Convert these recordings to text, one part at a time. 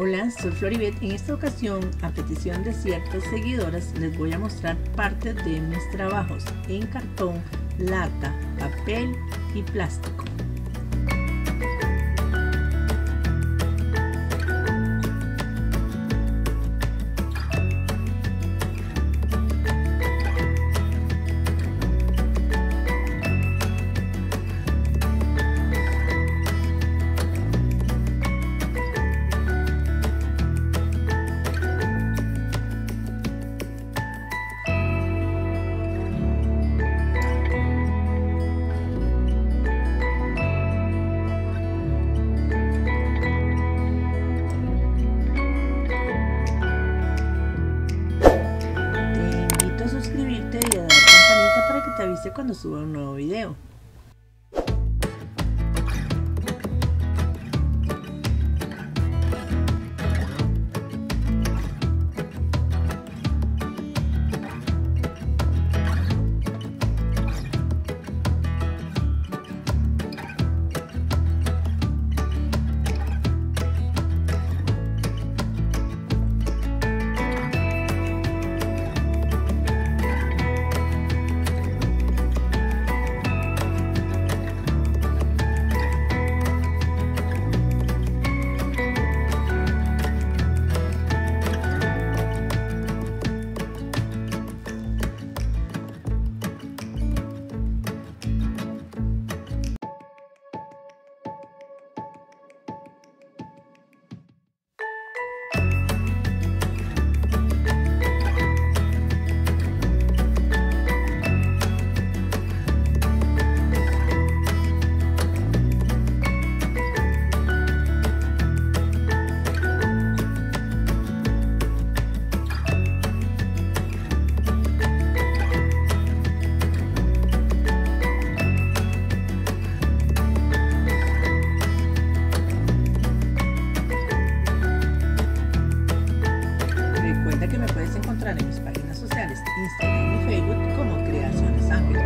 Hola, soy Floribet. En esta ocasión, a petición de ciertas seguidoras, les voy a mostrar parte de mis trabajos en cartón, lata, papel y plástico. Cuando suba un nuevo video. En mis páginas sociales, Instagram y Facebook como Creaciones Ángel.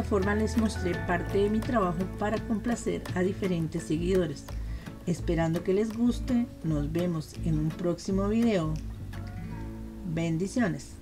esta forma les mostré parte de mi trabajo para complacer a diferentes seguidores. Esperando que les guste, nos vemos en un próximo video. Bendiciones.